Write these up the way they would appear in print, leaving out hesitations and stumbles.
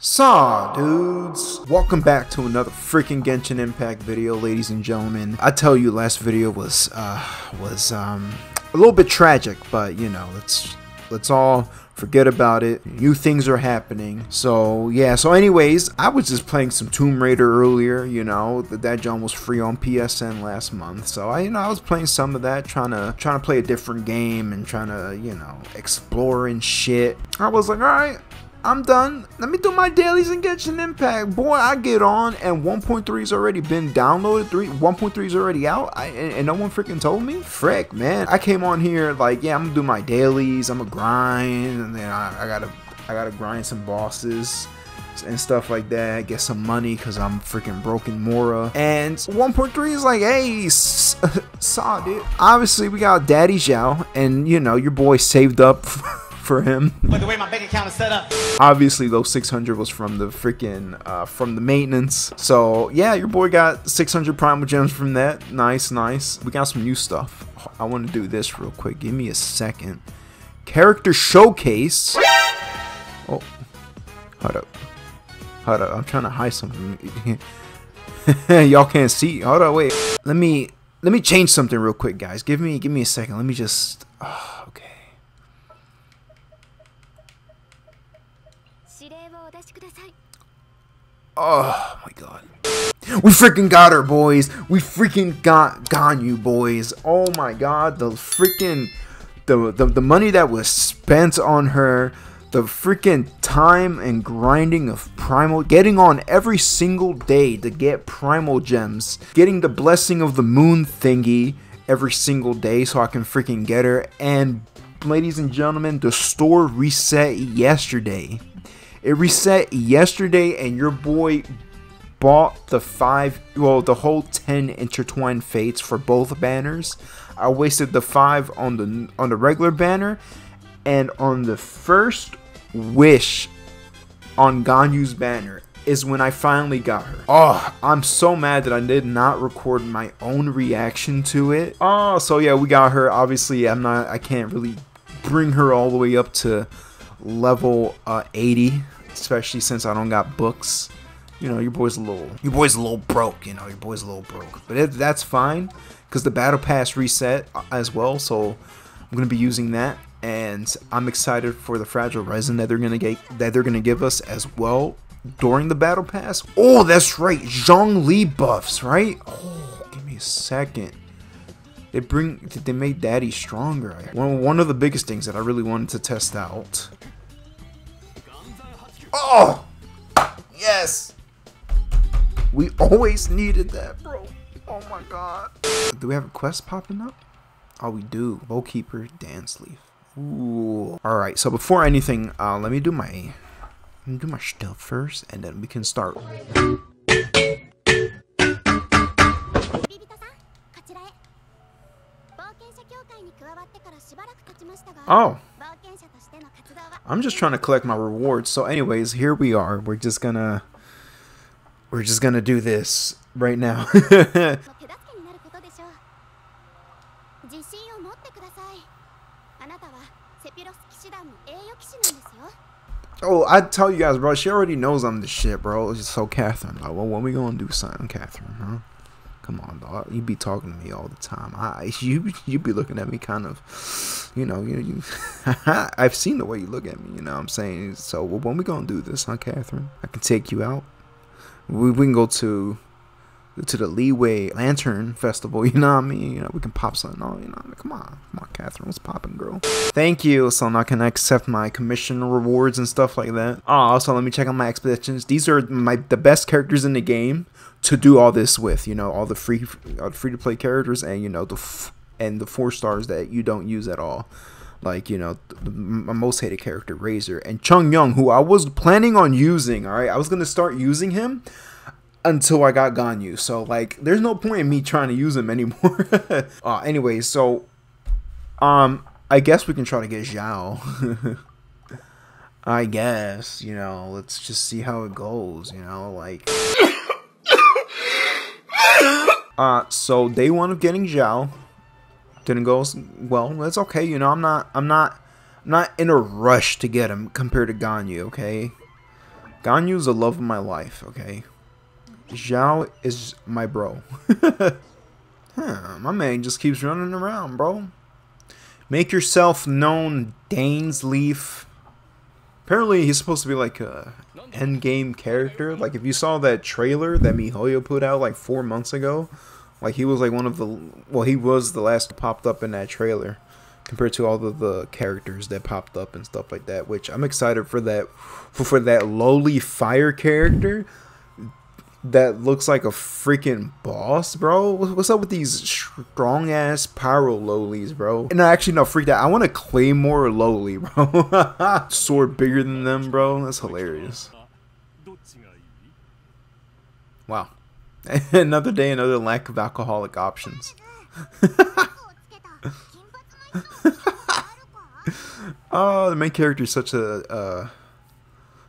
Saw dudes, welcome back to another freaking Genshin Impact video, ladies and gentlemen. I tell you, last video was a little bit tragic, but you know, let's all forget about it. New things are happening, so yeah. So anyways, I was just playing some Tomb Raider earlier. You know, that John was free on PSN last month, so I was playing some of that, trying to play a different game and trying to, you know, explore and shit. I was like, all right, I'm done. Let me do my dailies and get an impact. Boy, I get on and 1.3 has already been downloaded. 1.3 is already out. And no one freaking told me. Frick, man. I came on here like, yeah, I'm gonna do my dailies. I'm gonna grind, and then I gotta grind some bosses and stuff like that. Get some money because I'm freaking broken Mora. And 1.3 is like, hey, saw dude. Obviously, we got Daddy Zhao, and you know your boy saved up for him. By the way, my bank account is set up. Obviously, those 600 was from the freaking from the maintenance. So yeah, your boy got 600 primal gems from that. Nice, nice. We got some new stuff. I want to do this real quick. Give me a second. Character showcase. Oh, hold up, hold up. I'm trying to hide something. Y'all can't see. Hold up, wait. Let me change something real quick, guys. Give me a second. Let me just. Oh, okay. Oh my god. We freaking got her, boys. We freaking got Ganyu, boys. Oh my god, the freaking the money that was spent on her, the freaking time and grinding of primal, getting on every single day to get primal gems, getting the blessing of the moon thingy every single day so I can freaking get her. And ladies and gentlemen, the store reset yesterday. It reset yesterday, and your boy bought the whole 10 intertwined fates for both banners. I wasted the 5 on the regular banner, and on the first wish on Ganyu's banner is when I finally got her. Oh, I'm so mad that I did not record my own reaction to it. Oh, so yeah, we got her. Obviously, I can't really bring her all the way up to level 80, especially since I don't got books. You know, your boy's a little broke. You know, your boy's a little broke, but that's fine because the battle pass reset as well, so I'm gonna be using that, and I'm excited for the fragile resin that they're gonna give us as well during the battle pass. Oh, that's right, Zhongli buffs, right? Oh, give me a second. They made Daddy stronger. One of the biggest things that I really wanted to test out. Oh! Yes! We always needed that, bro. Oh my god. Do we have a quest popping up? Oh, we do. Bowkeeper, Dainsleif. Ooh. Alright, so before anything, let me do my stuff first, and then we can start. Oh, I'm just trying to collect my rewards. So anyways, here we are. We're just gonna do this right now. Oh, I tell you guys, bro, she already knows I'm the shit, bro. It's just so Catherine, like, well, when we gonna do something, Catherine, huh? Come on, dog. You be talking to me all the time. You be looking at me kind of, you know, I've seen the way you look at me, you know what I'm saying? So, well, when we gonna do this, huh, Catherine? I can take you out. We can go to the Leeway Lantern Festival, you know what I mean? You know, we can pop something on, you know what I mean? Come on, Catherine, what's poppin', girl? Thank you, so now can I accept my commission rewards and stuff like that? Oh, also, let me check out my expeditions. These are the best characters in the game to do all this with, you know, all the free to play characters, and you know, the 4 stars that you don't use at all. Like, you know, my most hated character, Razor, and Chung Young, who I was planning on using, all right? I was gonna start using him until I got Ganyu, so like there's no point in me trying to use him anymore. Anyway, so I guess we can try to get Zhao. I guess, you know, let's just see how it goes, you know, like. So day one of getting Zhao didn't go well. That's okay, you know, I'm not in a rush to get him compared to Ganyu, okay? Ganyu's the love of my life, okay? Zhao is my bro. My man just keeps running around, bro. Make yourself known, Dainsleif. Apparently he's supposed to be like a endgame character. Like if you saw that trailer that Mihoyo put out like 4 months ago, like he was like one of the, well, he was the last that popped up in that trailer compared to all of the characters that popped up and stuff like that, which I'm excited for that, for that lowly fire character that looks like a freaking boss, bro. What's up with these strong ass pyro lowlies, bro? And actually, no, freak that. I want to claim more lowly, bro. Sword bigger than them, bro. That's hilarious. Wow. Another day, another lack of alcoholic options. Oh, the main character is such a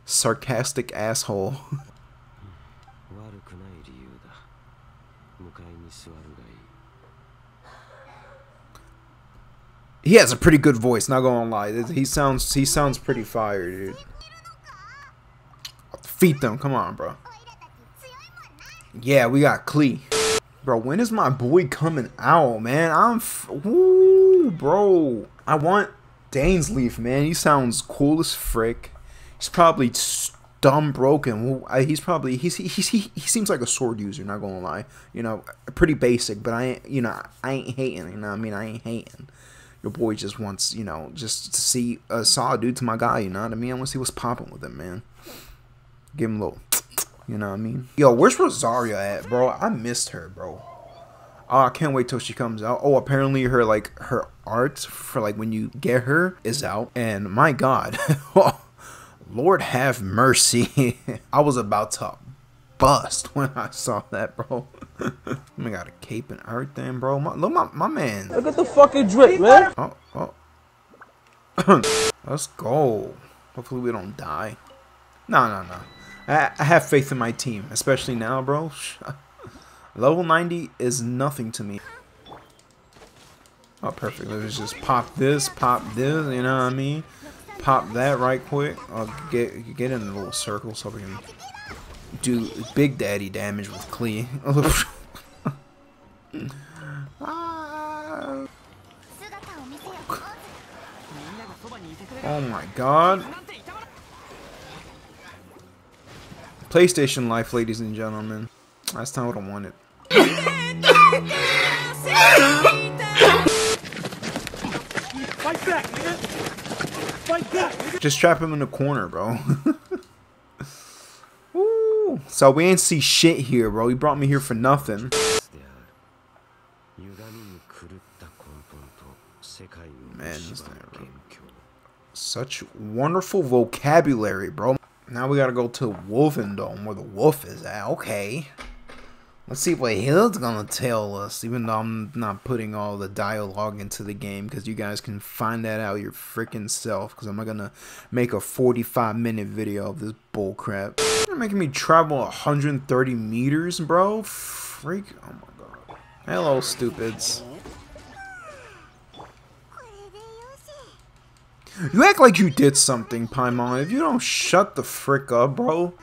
sarcastic asshole. He has a pretty good voice, not gonna lie. He sounds pretty fire, dude. I'll defeat them, come on, bro. Yeah, we got Klee. Bro, when is my boy coming out, man? Ooh, bro. I want Dainsleif, man. He sounds cool as frick. He's probably dumb broken. He seems like a sword user, not gonna lie. You know, pretty basic, but I ain't hating, you know what I mean? I ain't hating. Your boy just wants, you know, just to see a solid dude to my guy, you know what I mean? I want to see what's popping with him, man. Give him a little, you know what I mean? Yo, where's Rosaria at, bro? I missed her, bro. Oh, I can't wait till she comes out. Oh, apparently her, like, her art for, like, when you get her is out. And my God, Lord have mercy. I was about to bust when I saw that, bro. I got a cape and everything, bro. Look, my man. Look at the fucking drip, man. Oh. Let's go. Hopefully we don't die. No. I have faith in my team, especially now, bro. Level 90 is nothing to me. Oh, perfect. Let's just pop this. You know what I mean? Pop that right quick. I'll get in a little circle so we can do big daddy damage with Klee. Oh my God. PlayStation life, ladies and gentlemen. That's not what I wanted. Fight back, nigga. Fight back, nigga. Just trap him in the corner, bro. So we ain't see shit here, bro. He brought me here for nothing. Man, such wonderful vocabulary, bro. Now we gotta go to Wolfendome, where the wolf is at. Okay. Let's see what Hill's gonna tell us, even though I'm not putting all the dialogue into the game, because you guys can find that out your freaking self, because I'm not gonna make a 45-minute video of this bullcrap. You're making me travel 130 meters, bro? Freak. Oh my God. Hello, stupids. You act like you did something, Paimon. If you don't shut the frick up, bro.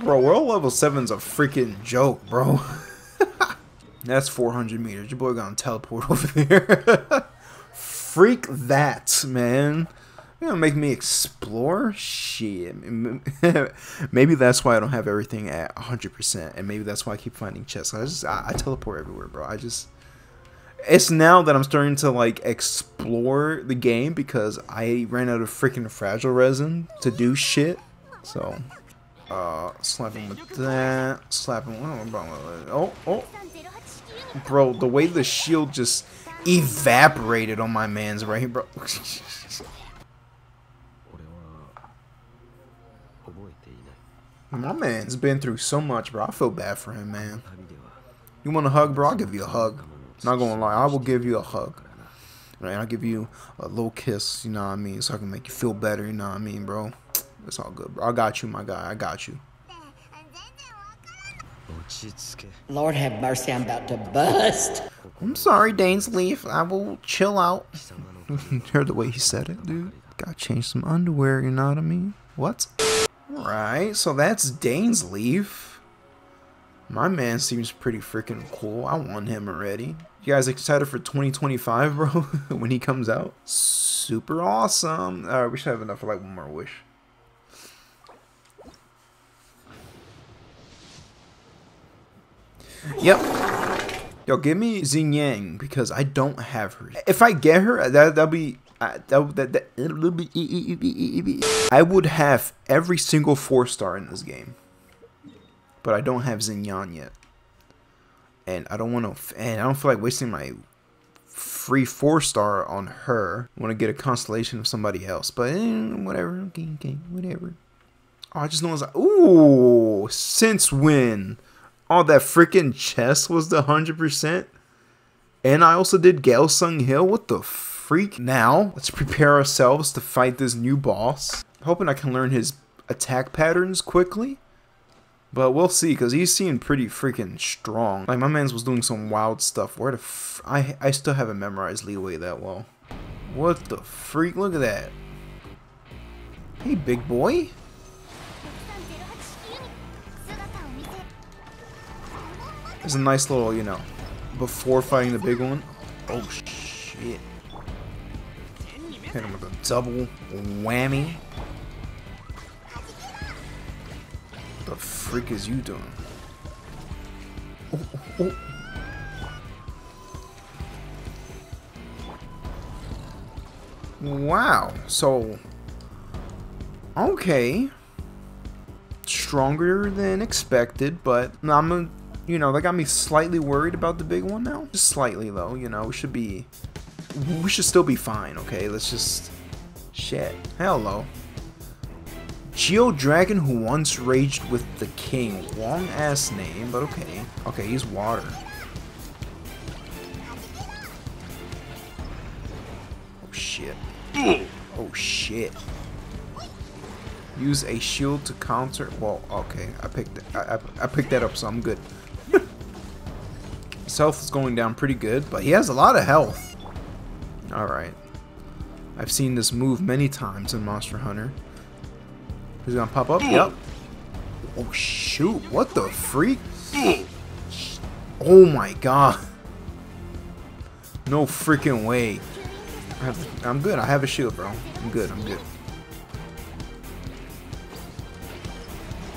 Bro, world level 7's a freaking joke, bro. That's 400 meters. Your boy gonna teleport over there. Freak that, man. You gonna make me explore? Shit. Maybe that's why I don't have everything at 100%. And maybe that's why I keep finding chests. I teleport everywhere, bro. It's now that I'm starting to, like, explore the game because I ran out of freaking fragile resin to do shit. So... slap him with that. Slap him. Oh. Bro, the way the shield just evaporated on my man's right, bro. My man's been through so much, bro. I feel bad for him, man. You want a hug, bro? I'll give you a hug. Not gonna lie, I will give you a hug. Right? I'll give you a little kiss, you know what I mean? So I can make you feel better, you know what I mean, bro? It's all good, bro. I got you, my guy. I got you. Lord have mercy, I'm about to bust. I'm sorry, Dainsleif. I will chill out. You heard the way he said it, dude. Gotta change some underwear, you know what I mean? What? Alright, so that's Dainsleif. My man seems pretty freaking cool. I want him already. You guys excited for 2025, bro? When he comes out? Super awesome. Alright, we should have enough for like one more wish. Yep. Yo, give me Xinyan because I don't have her. If I get her, that'll be. I would have every single 4-star in this game, but I don't have Xinyan yet, and I don't want to. And I don't feel like wasting my free 4-star on her. I want to get a constellation of somebody else, but whatever. Okay, whatever. Oh, I just know it's like, ooh, since when? Oh, that freaking chest was the 100%. And I also did Gaelsung Hill. What the freak? Now, let's prepare ourselves to fight this new boss. I'm hoping I can learn his attack patterns quickly. But we'll see, because he's seemed pretty freaking strong. Like, my man's was doing some wild stuff. Where the f... I still haven't memorized Leeway that well. What the freak? Look at that. Hey, big boy. It's a nice little, you know, before fighting the big one. Oh, shit. Hit him with a double whammy. What the freak is you doing? Oh. Wow. So, okay. Stronger than expected, but I'm going to... You know, that got me slightly worried about the big one now. Just slightly, though. You know, we should still be fine, okay? Let's just... Shit. Hello. Geo Dragon who once raged with the king. Long-ass name, but okay. Okay, he's water. Oh, shit. Oh, shit. Use a shield to counter... Well, okay. I picked that up, so I'm good. His health is going down pretty good, but he has a lot of health. Alright. I've seen this move many times in Monster Hunter. He's gonna pop up? Yep. Oh, shoot. What the freak? Oh, my God. No freaking way. I'm good. I have a shield, bro. I'm good. I'm good.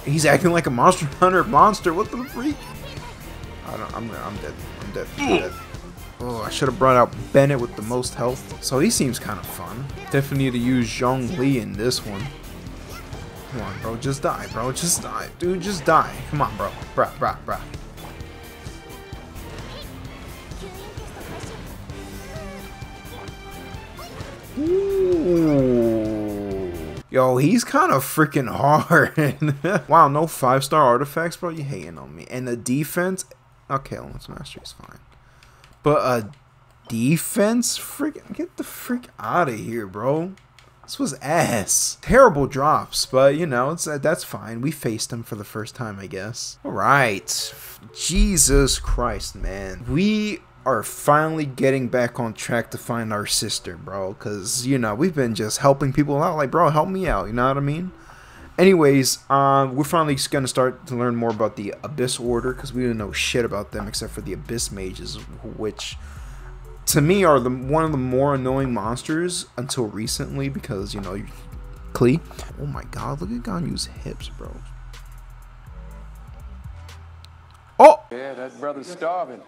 He's acting like a Monster Hunter monster. What the freak? I'm dead. I'm dead. I'm dead. Oh, I should have brought out Bennett with the most health. So he seems kind of fun. Definitely need to use Zhongli in this one. Come on, bro. Just die, bro. Just die. Dude, just die. Come on, bro. Bro. Ooh. Yo, he's kind of freaking hard. Wow, no 5-star artifacts, bro. You hating on me. And the defense... Okay, Lance Mastery is fine. But defense? Freaking get the freak out of here, bro. This was ass. Terrible drops, but you know, it's that's fine. We faced him for the first time, I guess. Alright. Jesus Christ, man. We are finally getting back on track to find our sister, bro. Cause, you know, we've been just helping people out. Like, bro, help me out, you know what I mean? Anyways, we're finally going to start to learn more about the Abyss Order, because we didn't know shit about them except for the Abyss Mages, which, to me, are one of the more annoying monsters until recently, because, you know, Klee. Oh my god, look at Ganyu's hips, bro. Oh! Yeah, that brother's starving.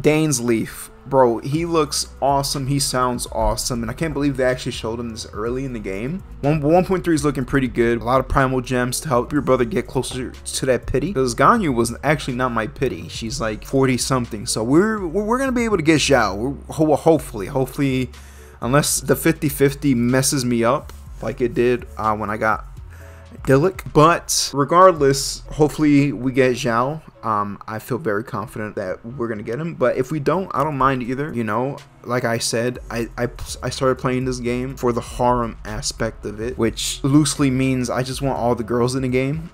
Dainsleif, bro, he looks awesome, he sounds awesome, and I can't believe they actually showed him this early in the game. 1.3 is looking pretty good. A lot of primal gems to help your brother get closer to that pity, because Ganyu was actually not my pity. She's like 40-something, so we're gonna be able to get Zhao. Hopefully, unless the 50-50 messes me up, like it did when I got Diluc. But regardless, hopefully we get Zhao. I feel very confident that we're gonna get him, but if we don't, I don't mind either. You know, like I said, I started playing this game for the harem aspect of it, which loosely means I just want all the girls in the game.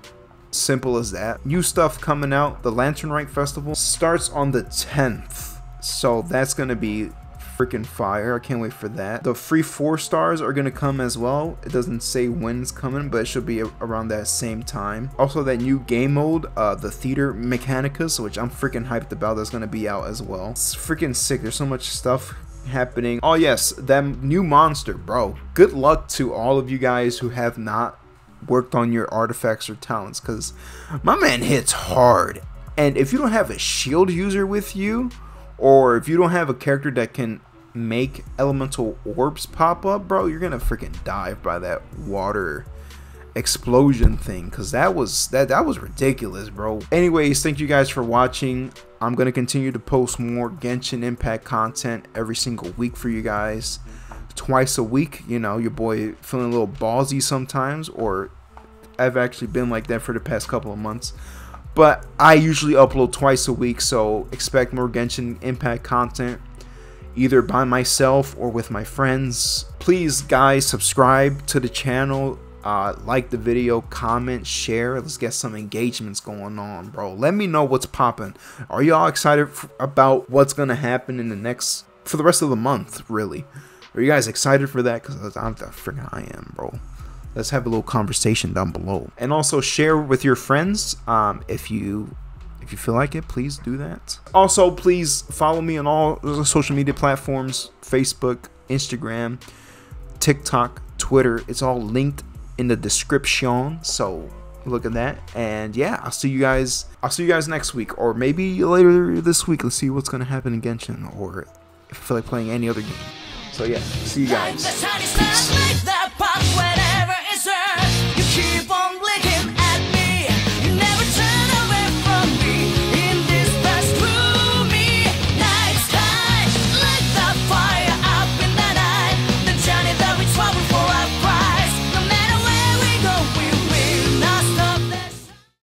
Simple as that. New stuff coming out. The Lantern Rite Festival starts on the 10th. So that's going to be freaking fire. I can't wait for that. The free 4-stars are going to come as well. It doesn't say when's coming, but it should be around that same time. Also, that new game mode, the Theater Mechanicus, which I'm freaking hyped about, that's going to be out as well. It's freaking sick. There's so much stuff happening. Oh yes, that new monster, bro. Good luck to all of you guys who have not worked on your artifacts or talents, because my man hits hard. And if you don't have a shield user with you, or if you don't have a character that can make elemental orbs pop up, bro, you're gonna freaking dive by that water explosion thing, because that was ridiculous, bro. Anyways, thank you guys for watching. I'm gonna continue to post more Genshin Impact content every single week for you guys, twice a week. You know, your boy feeling a little ballsy sometimes, or I've actually been like that for the past couple of months, but I usually upload twice a week, so expect more Genshin Impact content, either by myself or with my friends. Please guys, subscribe to the channel, like the video, comment, share. Let's get some engagements going on, bro. Let me know what's popping. Are y'all excited about what's gonna happen in the next, for the rest of the month, really? Are you guys excited for that? Because I'm the frick I am, bro. Let's have a little conversation down below. And also share with your friends, if you feel like it, please do that. Also, please follow me on all the social media platforms: Facebook, Instagram, TikTok, Twitter. It's all linked in the description, so look at that. And yeah, I'll see you guys next week, or maybe later this week. Let's see what's gonna happen in Genshin, or if I feel like playing any other game. So yeah, see you guys. Peace.